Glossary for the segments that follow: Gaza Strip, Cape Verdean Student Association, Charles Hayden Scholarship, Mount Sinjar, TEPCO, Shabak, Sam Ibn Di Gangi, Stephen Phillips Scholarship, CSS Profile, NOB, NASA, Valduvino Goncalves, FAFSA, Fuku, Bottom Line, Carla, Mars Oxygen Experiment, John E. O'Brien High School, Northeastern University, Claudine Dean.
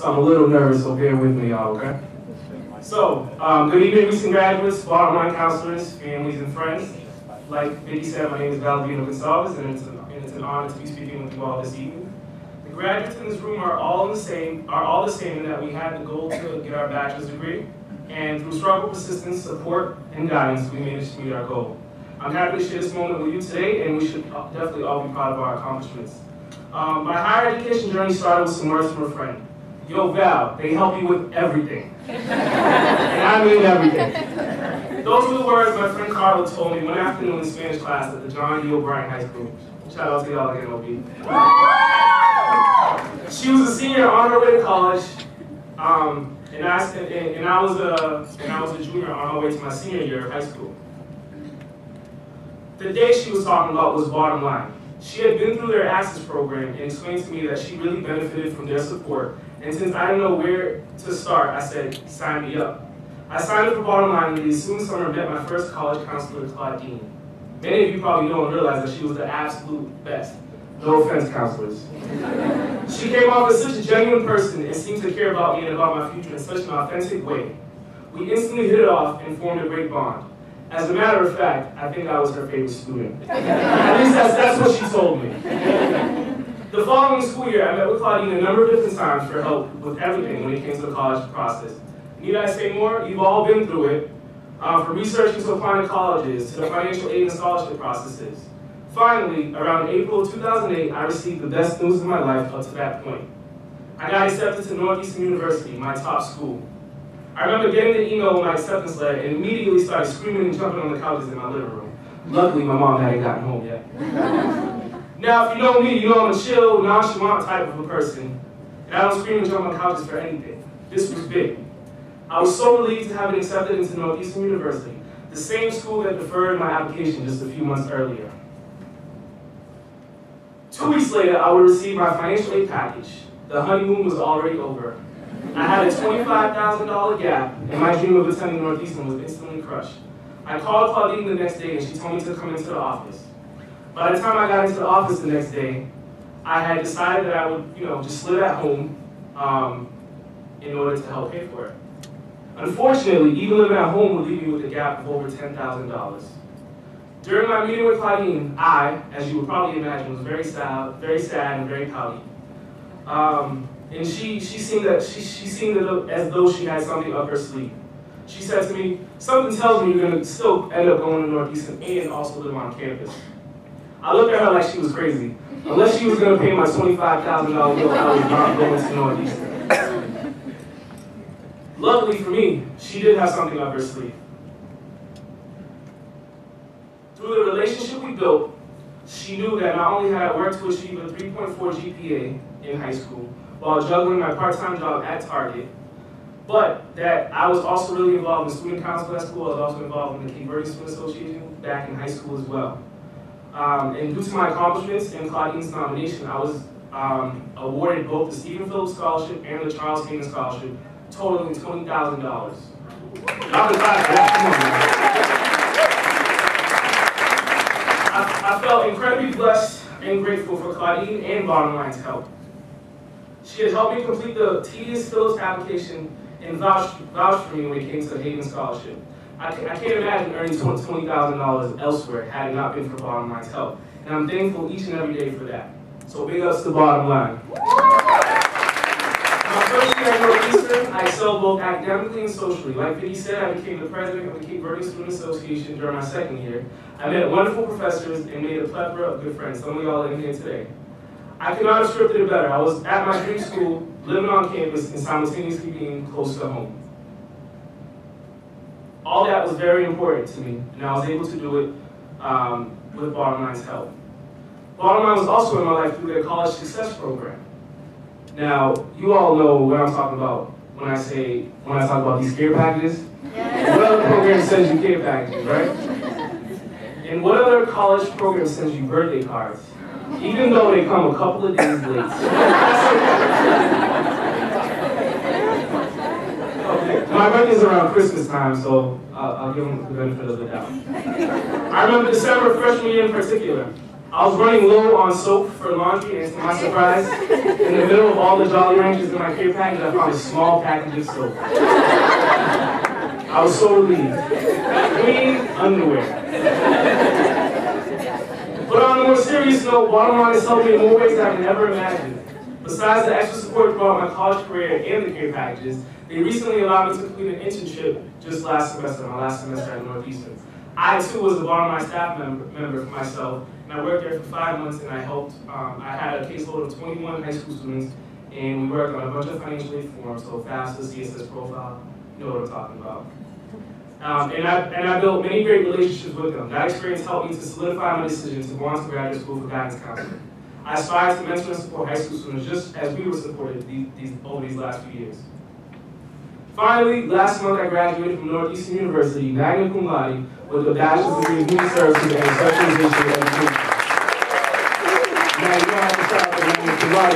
so I'm a little nervous, so bear with me, y'all, okay? So, good evening, recent graduates, bottom line counselors, families, and friends. Like Vicky said, my name is Valduvino Goncalves, and it's an honor to be speaking with you all this evening. The graduates in this room are all the same in that we have the goal to get our bachelor's degree, and through struggle, persistence, support, and guidance, we managed to meet our goal. I'm happy to share this moment with you today, and we should definitely all be proud of our accomplishments. My higher education journey started with some words from a friend. Yo, Val, they help you with everything. And I mean everything. Those were the words my friend Carla told me one afternoon in Spanish class at the John E. O'Brien High School. Shout out to y'all at NOB. She was a senior on her way to college, and I was a junior on my way to my senior year of high school. The day she was talking about was Bottom Line. She had been through their Access program and explained to me that she really benefited from their support. And since I didn't know where to start, I said, sign me up. I signed up for Bottom Line, and the ensuing summer met my first college counselor, Claudine Dean. Many of you probably don't realize that she was the absolute best. No offense, counselors. She came off as such a genuine person and seemed to care about me and about my future in such an authentic way. We instantly hit it off and formed a great bond. As a matter of fact, I think I was her favorite student. At least that's what she told me. The following school year, I met with Claudine a number of different times for help with everything when it came to the college process. Need I say more? You've all been through it. From researching to applying to colleges, to the financial aid and scholarship processes. Finally, around April of 2008, I received the best news of my life up to that point. I got accepted to Northeastern University, my top school. I remember getting the email with my acceptance letter and immediately started screaming and jumping on the couches in my living room. Luckily, my mom hadn't gotten home yet. Now, if you know me, you know I'm a chill, nonchalant type of a person, and I don't scream and jump on couches for anything. This was big. I was so relieved to have been accepted into Northeastern University, the same school that deferred my application just a few months earlier. 2 weeks later, I would receive my financial aid package. The honeymoon was already over. I had a $25,000 gap, and my dream of attending Northeastern was instantly crushed. I called Claudine the next day, and she told me to come into the office. By the time I got into the office the next day, I had decided that I would, just live at home in order to help pay for it. Unfortunately, even living at home would leave me with a gap of over $10,000. During my meeting with Claudine, I, as you would probably imagine, was very sad, and very pouty. And she seemed as though she had something up her sleeve. She said to me, something tells me you're going to still end up going to Northeastern and also live on campus. I looked at her like she was crazy. Unless she was going to pay my $25,000 bill, I was not going to Northeastern. Luckily for me, she did have something up her sleeve. Through the relationship we built, she knew that not only had I worked to achieve a 3.4 GPA in high school, while juggling my part-time job at Target, but that I was also really involved in student council at school. I was also involved in the Cape Verdean Student Association back in high school as well. And due to my accomplishments and Claudine's nomination, I was awarded both the Stephen Phillips Scholarship and the Charles Hayden Scholarship, totaling $20,000. I felt incredibly blessed and grateful for Claudine and Bottom Line's help. She had helped me complete the tedious Phillips application and vouched for me when it came to the Hayden Scholarship. I can't imagine earning $20,000 elsewhere had it not been for Bottom Line's help. And I'm thankful each and every day for that. So big ups to Bottom Line. My first year at Northeastern, I excelled both academically and socially. Like Vicky said, I became the president of the Cape Verdean Student Association during my second year. I met wonderful professors and made a plethora of good friends, some of y'all in here today. I could not have scripted it better. I was at my dream school, living on campus, and simultaneously being close to home. All that was very important to me, and I was able to do it with Bottom Line's help. Bottom Line was also in my life through their college success program. Now, you all know what I'm talking about when I talk about these care packages. Yes. What other program sends you care packages, right? And what other college program sends you birthday cards? Even though they come a couple of days late. Okay. My birthday's around Christmas time, so I'll give them the benefit of the doubt. I remember December freshman year in particular. I was running low on soap for laundry, and to my surprise, in the middle of all the Jolly Ranchers in my care package, I found a small package of soap. I was so relieved. Clean underwear. But on a more serious note, Bottom Line has helped me in more ways than I can ever imagine. Besides the extra support throughout my college career and the care packages, they recently allowed me to complete an internship just last semester, my last semester at Northeastern. I too was a Bottom Line staff member for myself, and I worked there for 5 months, and I helped, I had a caseload of 21 high school students, and we worked on a bunch of financial aid forms, so FAFSA, CSS Profile, you know what I'm talking about. And I built many great relationships with them. That experience helped me to solidify my decision to go on to graduate school for guidance counseling. I aspire to mentor and support high school students just as we were supported over these last few years. Finally, last month I graduated from Northeastern University, magna cum laude, with a bachelor's degree in human services and specialization in education. Now you don't have to stop the magna cum laude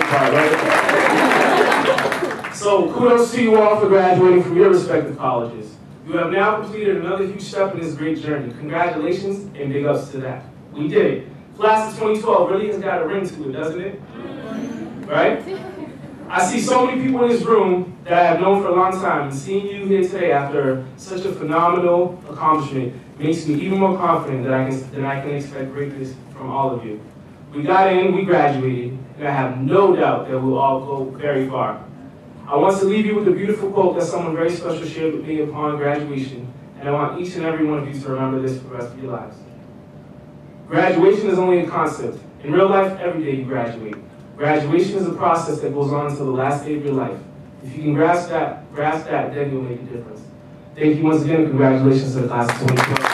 part, right? So kudos to you all for graduating from your respective colleges. You have now completed another huge step in this great journey. Congratulations and big ups to that. We did it. Class of 2012 really has got a ring to it, doesn't it? Right? I see so many people in this room that I have known for a long time, and seeing you here today after such a phenomenal accomplishment makes me even more confident that I can expect greatness from all of you. We got in, we graduated, and I have no doubt that we'll all go very far. I want to leave you with a beautiful quote that someone very special shared with me upon graduation, and I want each and every one of you to remember this for the rest of your lives. Graduation is only a concept. In real life, every day you graduate. Graduation is a process that goes on until the last day of your life. If you can grasp that, then you'll make a difference. Thank you once again, and congratulations to the class of 2012.